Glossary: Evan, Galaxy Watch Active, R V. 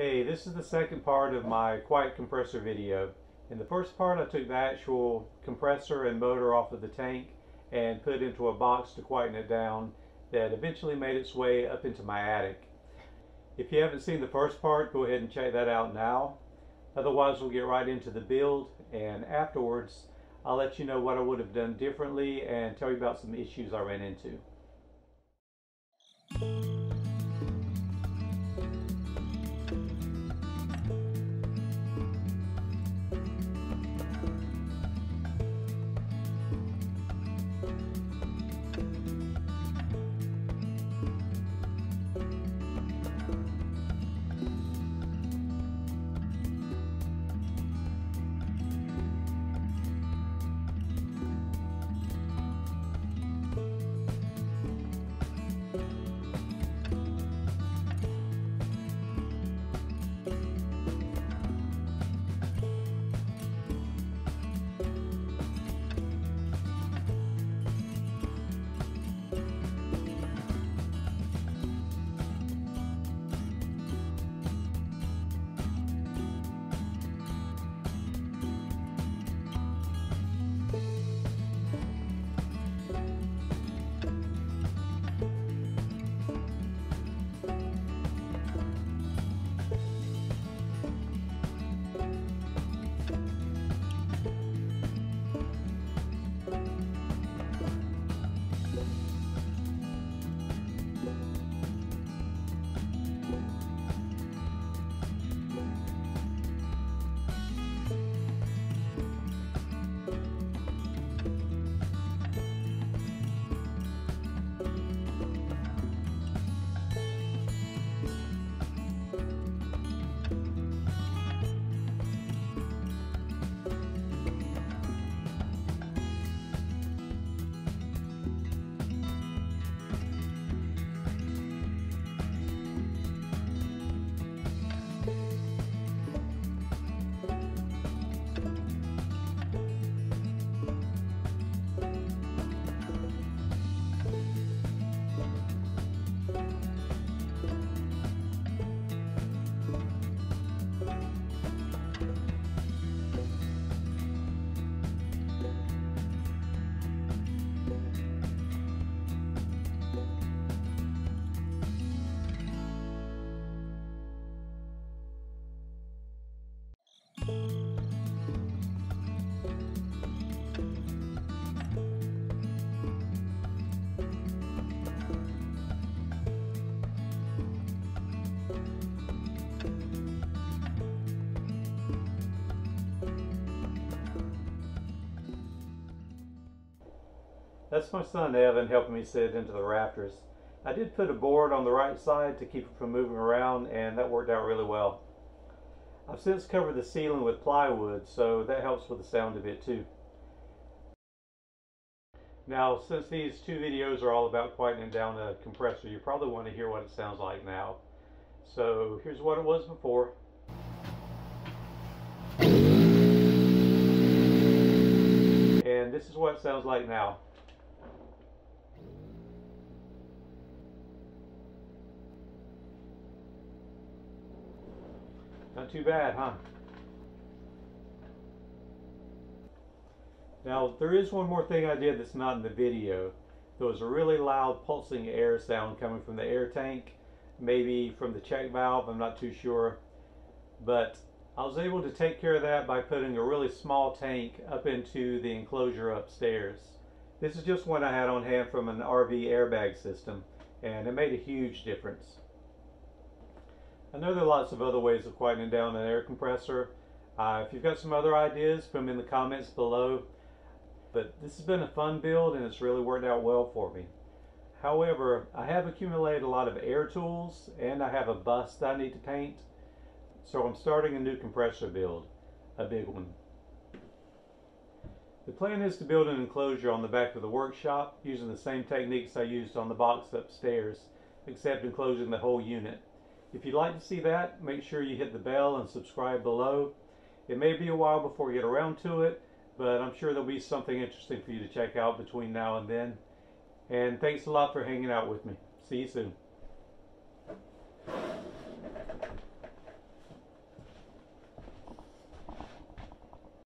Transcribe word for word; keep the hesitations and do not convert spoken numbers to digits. Hey, this is the second part of my quiet compressor video. In the first part I took the actual compressor and motor off of the tank and put it into a box to quieten it down that eventually made its way up into my attic. If you haven't seen the first part, go ahead and check that out now. Otherwise we'll get right into the build, and afterwards I'll let you know what I would have done differently and tell you about some issues I ran into. That's my son Evan helping me set it into the rafters. I did put a board on the right side to keep it from moving around, and that worked out really well. I've since covered the ceiling with plywood, so that helps with the sound a bit too. Now, since these two videos are all about quietening down a compressor, you probably want to hear what it sounds like now. So here's what it was before. And this is what it sounds like now. Not too bad, huh? Now, there is one more thing I did that's not in the video. There was a really loud pulsing air sound coming from the air tank, maybe from the check valve, I'm not too sure. But I was able to take care of that by putting a really small tank up into the enclosure upstairs. This is just one I had on hand from an R V airbag system, and it made a huge difference. I know there are lots of other ways of quietening down an air compressor. Uh, if you've got some other ideas, put them in the comments below. But this has been a fun build, and it's really worked out well for me. However, I have accumulated a lot of air tools, and I have a bus that I need to paint. So I'm starting a new compressor build, a big one. The plan is to build an enclosure on the back of the workshop using the same techniques I used on the box upstairs, except enclosing the whole unit. If you'd like to see that, make sure you hit the bell and subscribe below. It may be a while before we get around to it, but I'm sure there'll be something interesting for you to check out between now and then. And thanks a lot for hanging out with me. See you soon.